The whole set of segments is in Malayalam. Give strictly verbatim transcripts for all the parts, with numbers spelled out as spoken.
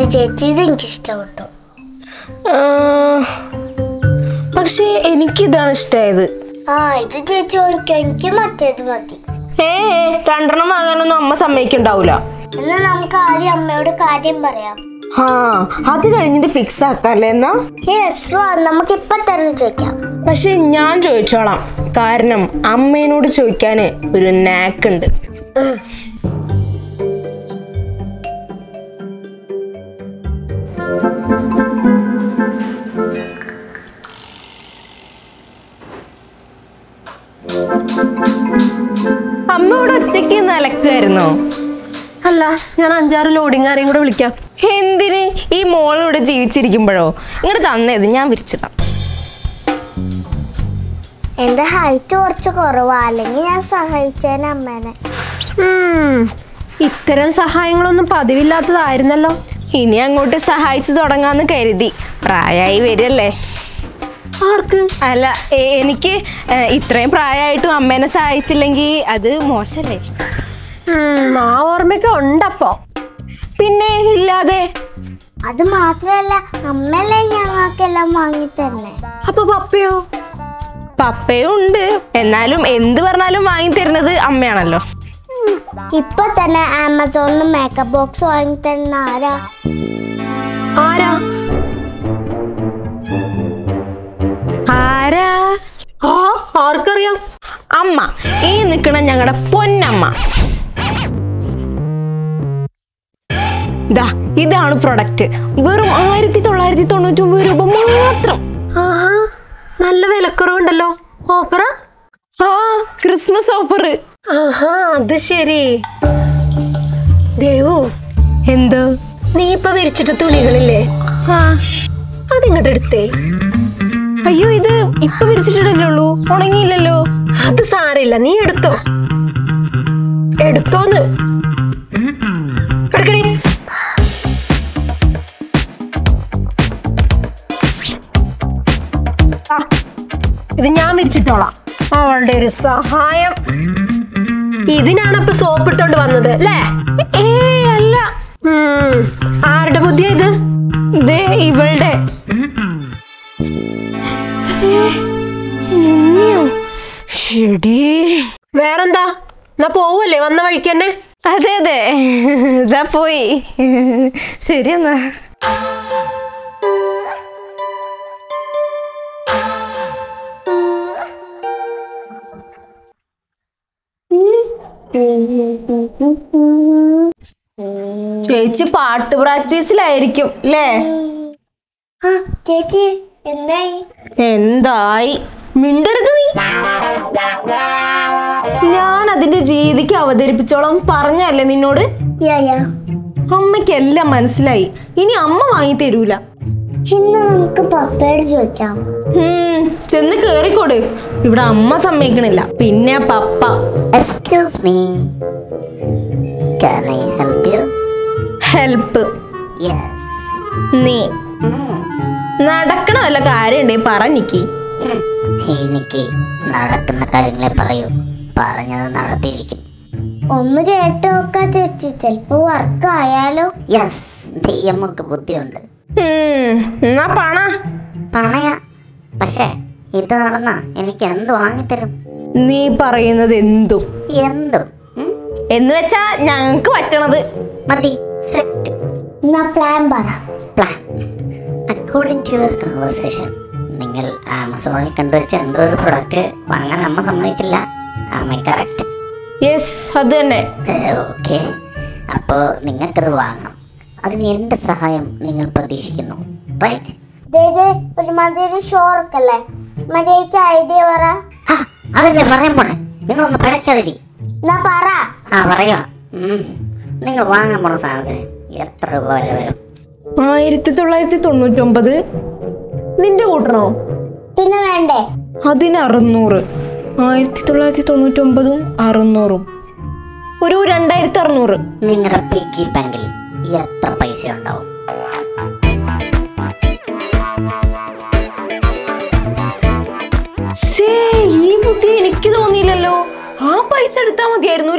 അത് ചേച്ചി ഇത് എനിക്കിഷ്ടം കേട്ടോ. പക്ഷേ എനിക്കിതാണ് ഇഷ്ടമായത്. ആ ഇത് ചേച്ചി എനിക്ക് മറ്റേത് മതി. ഏ രണ്ടെണ്ണം വാങ്ങാനൊന്നും അമ്മ സമ്മതിക്കുണ്ടാവൂല. എന്നാ നമുക്ക് ആദ്യം അമ്മയോട് കാര്യം പറയാം. ആ അത് കഴിഞ്ഞിട്ട് ഫിക്സ് ആക്കാല്ലേ എന്നാ? യെസ് വാ, നമുക്ക് ഇപ്പൊ തന്നെ ചോദിക്കാം. പക്ഷെ ഞാൻ ചോദിച്ചോളാം, കാരണം അമ്മേനോട് ചോദിക്കാന് ഒരു നാക്കുണ്ട്. അമ്മയോട് ഒറ്റയ്ക്ക് നിലക്കായിരുന്നോ? അല്ല, ഞാൻ അഞ്ചാറ് ലോഡിങ് ആരെയും കൂടെ വിളിക്കാം. എന്തിന്? ഈ മോളിവിടെ ജീവിച്ചിരിക്കുമ്പോഴോ? ഇങ്ങോട്ട് തന്നേത്, ഞാൻ വിരിച്ചിടാം. എന്റെ ഹൈറ്റ് കുറച്ച് കുറവാ, അല്ലെങ്കിൽ ഞാൻ സഹായിച്ചേനെ അമ്മേനെ. ഇത്തരം സഹായങ്ങളൊന്നും പതിവില്ലാത്തതായിരുന്നല്ലോ. ഇനി അങ്ങോട്ട് സഹായിച്ചു തുടങ്ങാന്ന് കരുതി. പ്രായമായി വരല്ലേ? ആർക്ക്? അല്ല, എനിക്ക് ഇത്രയും പ്രായമായിട്ടും അമ്മേനെ സഹായിച്ചില്ലെങ്കിൽ അത് മോശല്ലേ? ആ ഓർമ്മയൊക്കെ ഉണ്ടപ്പോ. പിന്നെ ഇല്ലാതെ. അത് മാത്രല്ല, അമ്മല്ലേ ഞങ്ങൾക്കെല്ലാം വാങ്ങി തന്നെ. അപ്പൊ പപ്പയോ? പപ്പയും ഉണ്ട്, എന്നാലും എന്ത് പറഞ്ഞാലും വാങ്ങി തരുന്നത് അമ്മയാണല്ലോ. ഇപ്പൊ തന്നെ ആമസോണിൽ മേക്കപ്പ് ബോക്സ് വാങ്ങി തരുന്ന ആരാ? ആരാ ആരാ ആ ആർക്കറിയാം? അമ്മ, ഈ നിക്കണ ഞങ്ങളുടെ പൊന്നമ്മ. ഇതാണ് പ്രൊഡക്റ്റ്. വെറും ആയിരത്തി തൊള്ളായിരത്തി തൊണ്ണൂറ്റി ഒമ്പത് രൂപ മാത്രം. ആ നല്ല വിലക്കുറവുണ്ടല്ലോ. ഓഫറാ? ആ ക്രിസ്മസ് ഓഫർ. ആഹാ അത് ശരി. ദേവു, എന്തോ നീ ഇപ്പൊ വിരിച്ചിട്ട തുണികളില്ലേ, ആ അതിങ്ങോട്ട് എടുത്തേ. അയ്യോ, ഇത് ഇപ്പൊ വിരിച്ചിട്ടില്ലല്ലോ ഉള്ളൂ, ഉണങ്ങിയില്ലല്ലോ. അത് സാരമില്ല, നീ എടുത്തോ. എടുത്തോന്ന് എടുക്കണേ. ഇത് ഞാൻ വിരിച്ചിട്ടോളാം. അവളുടെ ഒരു സഹായം. ഇതിനാണ് ഇപ്പൊ സോപ്പിട്ടോണ്ട് വന്നത് അല്ലേ? ഏ അല്ല. ആരുടെ ബുദ്ധിയ ഇത്? ദേ ഇവളുടെ. വേറെന്താ, എന്നാ പോവല്ലേ വന്ന വഴിക്ക് തന്നെ? അതെ അതെ, ഇതാ പോയി. ശരിയെന്നാ. ചേച്ചി പാട്ട് പ്രാക്ടീസിലായിരിക്കും അല്ലേ? ചേച്ചി എന്തായി എന്തായി മിണ്ടരുത് നീ. ഞാൻ അതിന്റെ രീതിക്ക് അവതരിപ്പിച്ചോളം പറഞ്ഞല്ലേ നിന്നോട്. അമ്മക്കെല്ലാം മനസ്സിലായി, ഇനി അമ്മ വാങ്ങി തരൂല. നമുക്ക് പപ്പയോട് ചോദിക്കാം. ചെന്ന് കേറിക്കോട്, ഇവിടെ അമ്മ സമ്മതിക്കണില്ല. പിന്നെ പപ്പ. Excuse me, can I help you? Help? Yes. നീ നടക്കണ വല്ല കാര്യണ്ടേ പറഞ്ഞിക്ക്. എനിക്ക് നടക്കുന്ന കാര്യങ്ങളെ പറയൂ, പറഞ്ഞത് നടത്തിയിരിക്കും. ഒന്ന് കേട്ട് നോക്കാ ചേച്ചി, ചെലപ്പോ വർക്ക് ആയാലോ. യെസ്, ദൈവമൊക്കെ ബുദ്ധിയുണ്ട്. എന്നാ പണ പണയാ. പക്ഷേ ഇത് നടന്ന എനിക്ക് എന്ത് വാങ്ങിത്തരും? നീ പറയുന്നത് എന്തും എന്തും എന്ന് വെച്ചാ ഞങ്ങക്ക് പറ്റണത് മതി. പ്ലാൻ പറ. Plan according to your conversation. നിങ്ങൾ ആമസോണിൽ കണ്ടുവച്ച എന്തോ ഒരു പ്രൊഡക്റ്റ് വാങ്ങാൻ അമ്മ സമ്മതിച്ചില്ല. കറക്റ്റ്? യെസ്, അത് തന്നെ. ഓക്കെ, അപ്പോ നിങ്ങൾക്കത് വാങ്ങാം. അതിന് എന്റെ സഹായം നിങ്ങൾ പ്രതീക്ഷിക്കുന്നു, റൈറ്റ്? അതല്ലേ പറയാൻ പോണേ, നിങ്ങളൊന്ന് പഴക്കാതിരി. ആ പറയാ. നിങ്ങൾ വാങ്ങാൻ പോണ സാധനത്തിന് എത്ര രൂപ വരെ വരും? ആയിരത്തി തൊള്ളായിരത്തി തൊണ്ണൂറ്റി ഒമ്പത്. നിന്റെ കൂട്ടണോ? പിന്നെ വേണ്ടേ? അതിന് അറുന്നൂറ്. ആയിരത്തി തൊള്ളായിരത്തി തൊണ്ണൂറ്റി ഒമ്പതും അറുന്നൂറും ഒരു രണ്ടായിരത്തി അറുന്നൂറ്. നിങ്ങളുടെ പിഗ്ഗി ബാങ്കിൽ എത്ര പൈസ ഉണ്ടാവും? ഈ ബുദ്ധി എനിക്ക് തോന്നിയില്ലല്ലോ. ആ പൈസ എടുത്താ മതിയായിരുന്നു.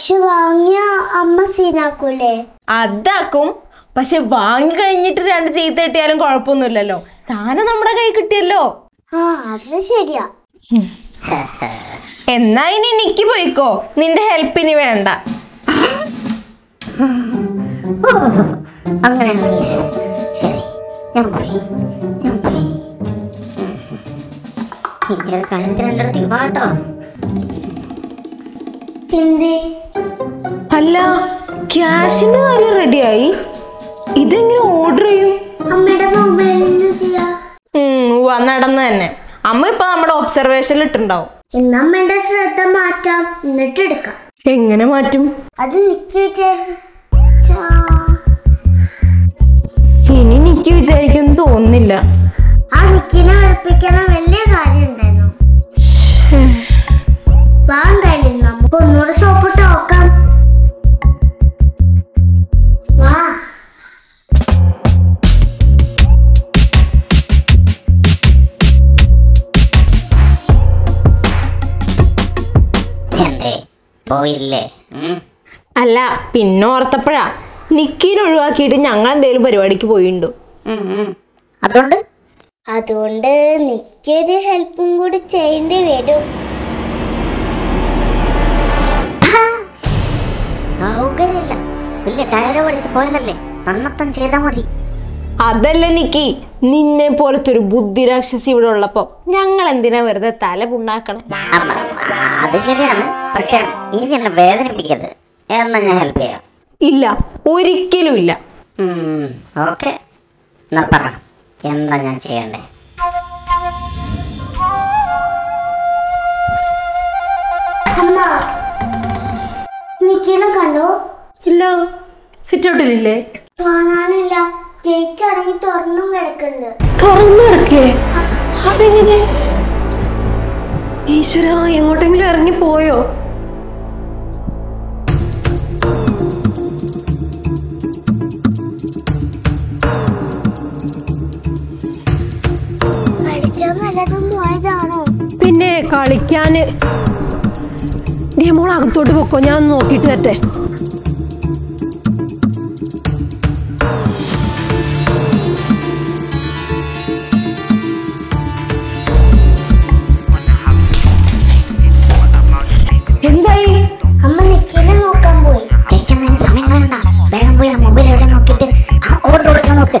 പക്ഷെ വാങ്ങിയ അമ്മ സീനാക്കൂലേ? അതാക്കും. പക്ഷെ വാങ്ങി കഴിഞ്ഞിട്ട് രണ്ട് ചെയ്ത് കിട്ടിയാലും കുഴപ്പമൊന്നുമില്ലല്ലോ, സാധനം നമ്മുടെ കൈ കിട്ടിയല്ലോ. ആ അത് ശരിയാ. എന്നാ ഇനി എനിക്ക് പോയിക്കോ, നിന്റെ ഹെൽപ്പിന് വേണ്ട. അല്ല, ക്യാഷിന്റെ കാര്യം റെഡിയായി. ഇതെങ്ങനെ ഓർഡർ ചെയ്യും? നടന്നു തന്നെ. അമ്മ ഇപ്പൊ നമ്മുടെ ഒബ്സർവേഷനിൽ ഇട്ടുണ്ടാവും. അമ്മയുടെ ശ്രദ്ധ മാറ്റാം, എന്നിട്ട് എടുക്കാം. എങ്ങനെ മാറ്റും? അത് ഇനി നിക്ക് വിചാരിക്കാൻ തോന്നില്ല. ആ നിക്കിനെ ഉറപ്പിക്കണ വലിയ കാര്യം ഉണ്ടായിരുന്നു. നമുക്ക് ഒന്നുകൂടെ സോപ്പിട്ട് നോക്കാം. അല്ല, പിന്നെ ഓർത്തപ്പോഴാ നിക്കിനെ ഒഴിവാക്കിയിട്ട് ഞങ്ങൾ എന്തേലും പരിപാടിക്ക് പോയിട്ടുണ്ടോ? അതുകൊണ്ട് അതുകൊണ്ട് നിക്കൊരു ഹെൽപ്പും കൂടി ചെയ്യേണ്ടി വരും. അതല്ല നിക്കി, നിന്നെ പോലത്തെ ഒരു ബുദ്ധി രാക്ഷസി ഇവിടെ ഉള്ളപ്പോ ഞങ്ങൾ എന്തിനാ വെറുതെ തല പുണ്ണാക്കണം? അത് ശരിയാണ്, പക്ഷെ ഇങ്ങനെ വേദനിപ്പിക്കരുത്. എന്നാ ഞാൻ ഹെൽപ്പ് ചെയ്യാം. ഇല്ല, ഒരിക്കലും ഇല്ല. ഓക്കെ, എന്നാ പറ, എന്താ ഞാൻ ചെയ്യണ്ടേ? കണ്ടോ? ഇല്ല. സിറ്റൗട്ടിലില്ലേ? കാണാനില്ല, ഗേറ്റ് അടങ്ങി തുറന്നും കിടക്കുന്നുണ്ട്. തുറന്നു കിടക്കേ? അതെങ്ങനെ? ഈശ്വര, എങ്ങോട്ടെങ്കിലും ഇറങ്ങി പോയോ? കളിക്കാൻ വല്ലതും പോയതാണോ? പിന്നെ കളിക്കാന് മോൾ അകത്തോട്ട് പൊക്കോ, ഞാൻ ഒന്ന് നോക്കിട്ട് വരട്ടെ. എന്തായി? അമ്മ നിക്കിനെ നോക്കാൻ പോയി. സമയം വേണ്ട, വേഗം പോയി ആ മൊബൈൽ എവിടെ നോക്കിട്ട് ഓർഡർ കൊടുക്കാൻ നോക്ക്.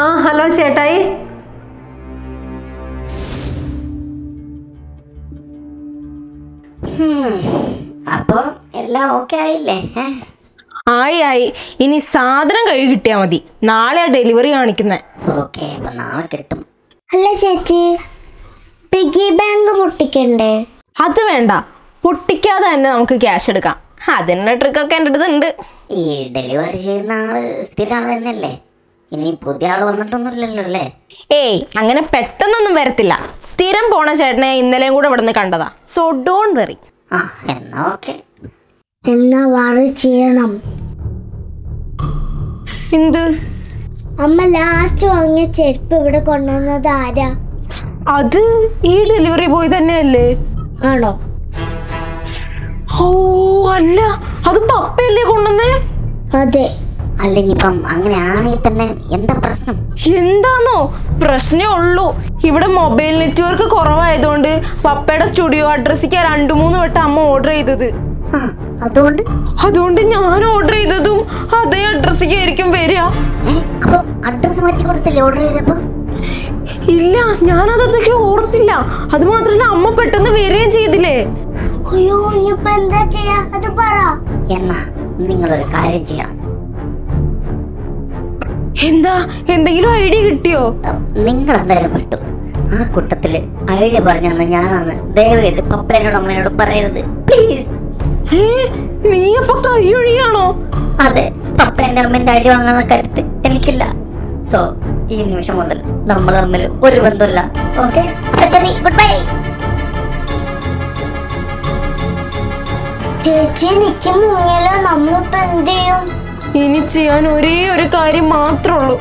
ആ ഹലോ ചേട്ടായി, അപ്പൊ എല്ലാം ഓക്കെ ആയില്ലേ? ആയി ആയി. ഇനി സാധനം കൈ കിട്ടിയാ മതി, നാളെ ഡെലിവറി കാണിക്കുന്നേ. ഓക്കെ, നാളെ കിട്ടും. അല്ല ചേച്ചി, പിഗ്ഗി ബാങ്ക് പൊട്ടിക്കണ്ടേ? അത് വേണ്ട, പൊട്ടിക്കാതെ തന്നെ നമുക്ക് ക്യാഷ് എടുക്കാം. അതിനുള്ള ട്രിക്കൊക്കെ എൻ്റെ അടുത്തുണ്ട്. ഈ ഡെലിവറി ചെയ്യുന്ന ആള് സ്ഥിരം ആള് തന്നെയല്ലേ? ഇനി പുതിയ ആള് വന്നിട്ടൊന്നുമില്ലല്ലോ അല്ലേ? ഏയ്, അങ്ങനെ പെട്ടെന്നൊന്നും വരത്തില്ല. സ്ഥിരം പോണ ചേട്ടനെ ഇന്നലെയും കൂടെ ഇവിടെ നിന്ന് കണ്ടതാ, സോ ഡോണ്ട് വെറി. ആ എന്നാ ഓക്കെ. എന്നാ വറി ചെയ്യണം. എന്ത്? അമ്മ ലാസ്റ്റ് വാങ്ങിയ ചെരുപ്പ് ഇവിടെ കൊണ്ടുവന്നത് ആരാ? അത് ഈ ഡെലിവറി ബോയ് തന്നെയല്ലേ? ആണോ? Oh, Allah! That's a big deal. Allinipam, Angana, and the Prasna. Shindano, Prasnolo. He would a mobile network, Korava, don't Papeta studio address, and Dumun or Tamo order either. I don't, I don't order either. Are they addressing Ericum Varia? Address what you would say order either? Illa, Yana the Kyortilla, Adamatana, pet on the variant either. You panda chair at the para. Yana, Ningle Kaija. Hinda, Hinda, you are idiot. Ninga, there were two. I could tell it. I did a bargain and Yana. They were the puppet on my parade. Please. Hey, Niapaka, Uriano. Are they puppet and I do another and killer? So, you knew some other number of milk, Urivandula. Okay, goodbye. Chichin, Chimula, Namupandio. Initian Uri or Kari Matrolo.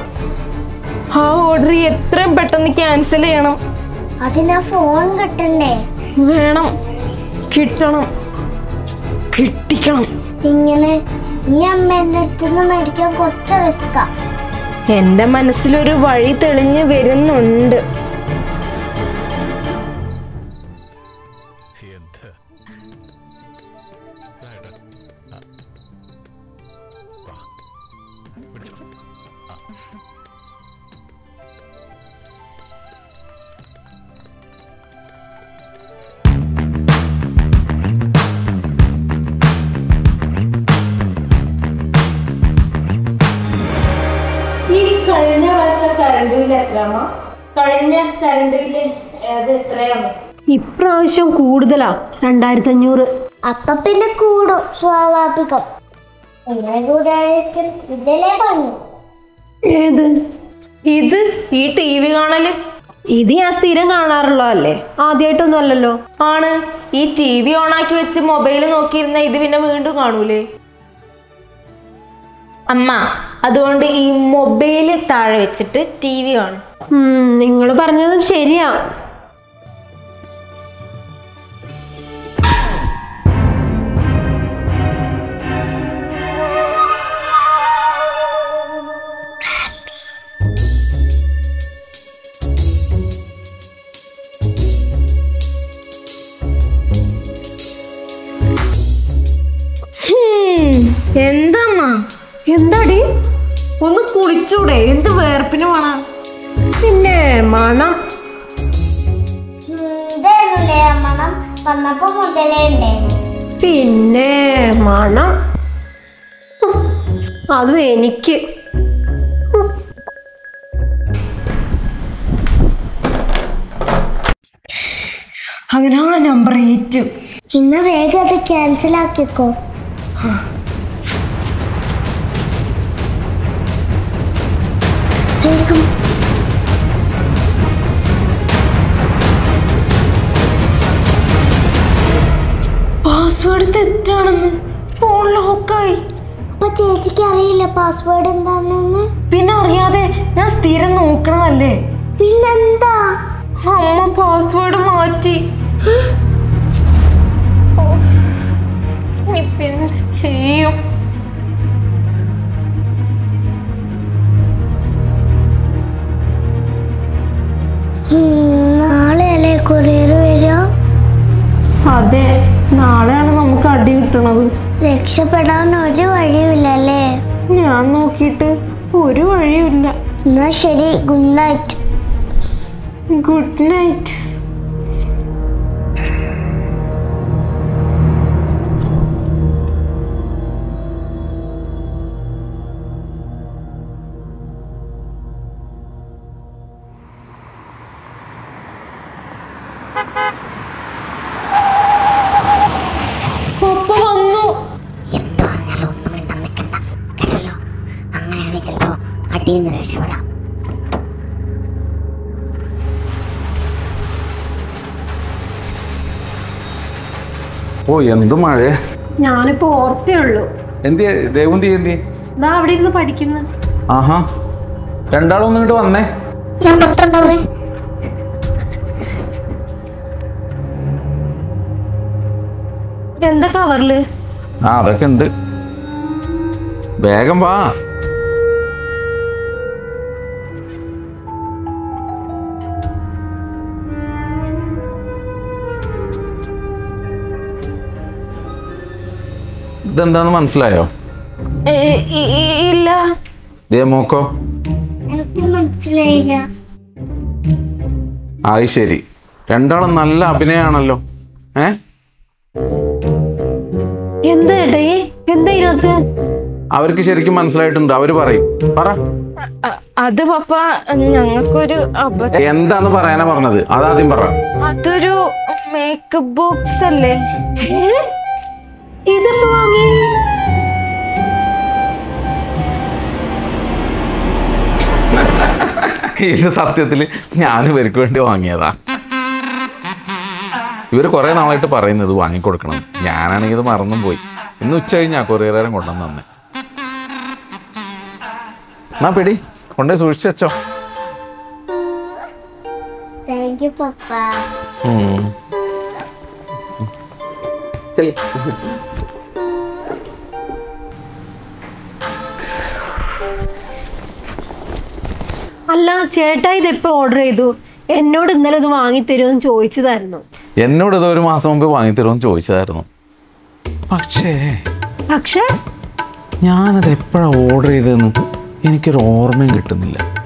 How would we trim button cancel? Athena phone got a day. Venom Kittanum Kitticanum. Ingene, young men at the medical coacheresca. And the Manasiluri worry telling a very nund. Iprasham Kudala and Darthanur. Up in a kudo, so I'll pick up. And I do direct with the lebanon. Either eat even on a lip. Idi as the Rangana lolly. Are they to Nololo? Honor, eat T V on a quitch mobile and okay, neither in a moon to Gondule. Amma, I don't immobile target T V on. Hmm, Ningle Parnasum Sheria. Endama? Endadi? On the Purichude, in the Verpinana. Sine, mana? Then, mana, Panako for the land. Sine, mana? Are we any kid? Hangana number eight. In the Vega, the cancel a kiko. Password that done phone lockay. But it's a password and then Pinaria, that's the Nokanale. Pinanda, how password Marty Nippin' to you. Lecture Padan or you are you lale? No kitten, or you are you? No, Sherry, good night. Good night. Oh, Yandumare. Yanipo or Thirlo. And they won't be in the. Now, what is the particular? Uh huh. Ten dollars on the one, eh? Yamastandale. എന്താ കവറില്? ആ അതൊക്കെ ഉണ്ട്, വേഗം വാ. ഇതെന്താന്ന് മനസ്സിലായോ? ഇല്ല. നോക്കോ. മനസ്സിലായില്ല. ആയി ശരി, രണ്ടാളും നല്ല അഭിനയാണല്ലോ. ഏ എന്താ എന്താ അവർക്ക് ശരിക്കും മനസ്സിലായിട്ടുണ്ട്? അവര് പറയും. പറ. അത് പപ്പ ഞങ്ങൾക്കൊരു എന്താന്ന് പറയാനാ പറഞ്ഞത്? അതാദ്യം പറ. അതൊരു മേക്കപ്പ് ബോക്സ് അല്ലേ? ഇതെപ്പോ വാങ്ങി? ഇത് സത്യത്തില് ഞാൻ ഇവർക്ക് വേണ്ടി വാങ്ങിയതാ. ഇവർ കുറെ നാളായിട്ട് പറയുന്നത് വാങ്ങിക്കൊടുക്കണം, ഞാനാണെങ്കിൽ ഇത് മറന്നും പോയി. ഇന്ന് ഉച്ച കഴിഞ്ഞാ കൊറിയറേരം കൊണ്ടുവന്ന് തന്നെ. എന്നാ പിടി കൊണ്ടേ സൂക്ഷിച്ചു വെച്ചോ. അല്ല ചേട്ടാ, ഇതെപ്പോ ഓർഡർ ചെയ്തു? എന്നോട് ഇന്നലെ ഇത് വാങ്ങിത്തരുമെന്ന് ചോദിച്ചതായിരുന്നു. എന്നോട് ഇത് ഒരു മാസം മുമ്പ് വാങ്ങിത്തരുമെന്ന് ചോദിച്ചതായിരുന്നു. പക്ഷേ പക്ഷേ ഞാനത് എപ്പോഴാണ് ഓർഡർ ചെയ്തതെന്ന് എനിക്കൊരു ഓർമ്മയും കിട്ടുന്നില്ല.